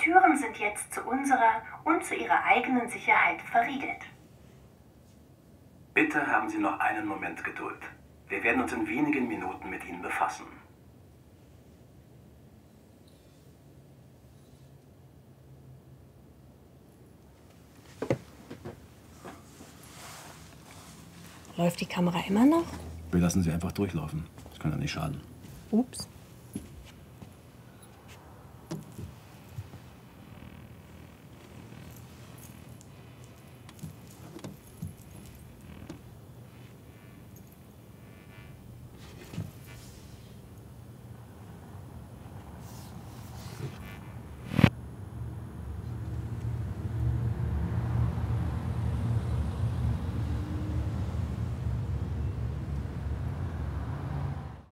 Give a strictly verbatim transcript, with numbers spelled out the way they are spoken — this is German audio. Türen sind jetzt zu unserer und zu Ihrer eigenen Sicherheit verriegelt. Bitte haben Sie noch einen Moment Geduld. Wir werden uns in wenigen Minuten mit Ihnen befassen. Läuft die Kamera immer noch? Wir lassen sie einfach durchlaufen. Das kann ja nicht schaden. Ups.